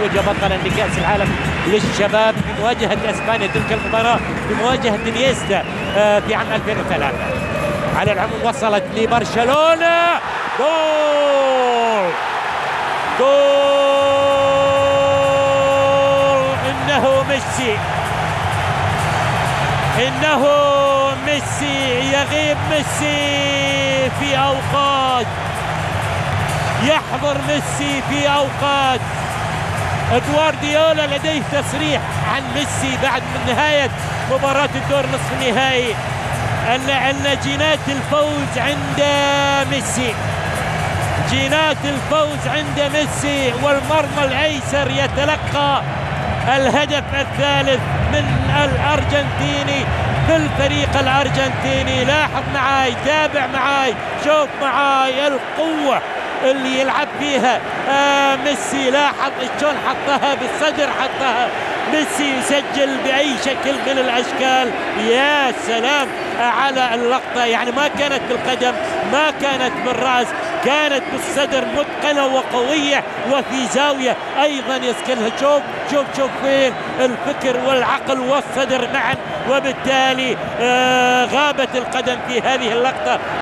تتوج بطلا لكأس العالم للشباب بمواجهة اسبانيا تلك المباراة بمواجهة إنيستا في عام 2003. على العموم وصلت لبرشلونة. جول جول، إنه ميسي، إنه ميسي، يغيب ميسي في أوقات، يحضر ميسي في أوقات. غوارديولا لديه تصريح عن ميسي بعد نهاية مباراة الدور نصف النهائي أن جينات الفوز عند ميسي، جينات الفوز عند ميسي، والمرمى الأيسر يتلقى الهدف الثالث من الأرجنتيني بالفريق الأرجنتيني. لاحظ معاي، تابع معاي، شوف معاي القوة اللي يلعب فيها ميسي. لاحظ شلون حطها بالصدر، حطها. ميسي يسجل بأي شكل من الأشكال. يا سلام على اللقطة، يعني ما كانت بالقدم، ما كانت بالرأس، كانت بالصدر، متقنة وقوية وفي زاوية أيضا يسكنها. شوف شوف شوف فين الفكر والعقل والصدر معا، وبالتالي غابت القدم في هذه اللقطة.